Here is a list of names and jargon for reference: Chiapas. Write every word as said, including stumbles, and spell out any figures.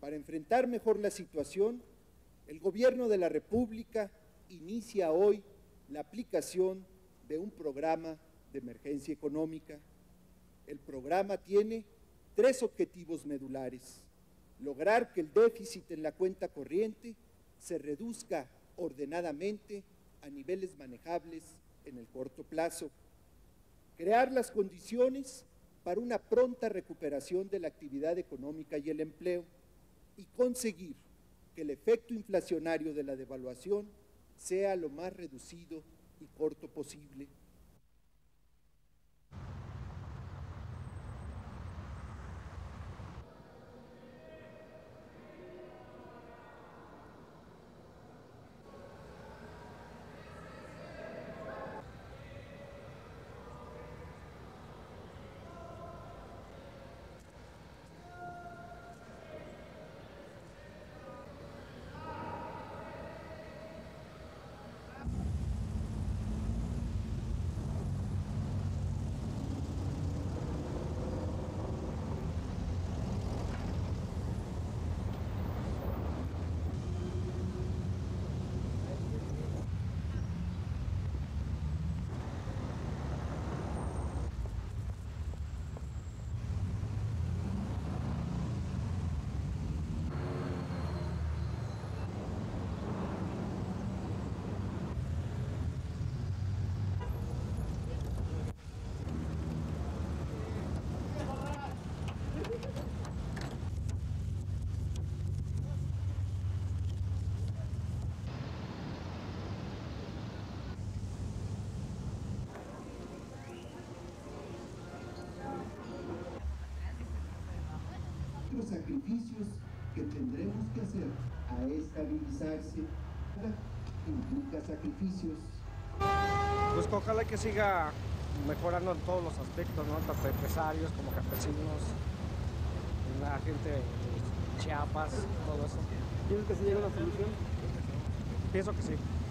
Para enfrentar mejor la situación, el Gobierno de la República inicia hoy la aplicación de un programa de emergencia económica. El programa tiene tres objetivos medulares: lograr que el déficit en la cuenta corriente se reduzca ordenadamente a niveles manejables en el corto plazo, crear las condiciones para una pronta recuperación de la actividad económica y el empleo, y conseguir que el efecto inflacionario de la devaluación sea lo más reducido y corto posible. Los sacrificios que tendremos que hacer a estabilizarse implica sacrificios. Pues ojalá que siga mejorando en todos los aspectos, ¿no? Tanto empresarios como campesinos, la gente de Chiapas, todo eso. ¿Piensas que se llega a una solución? Pienso que sí.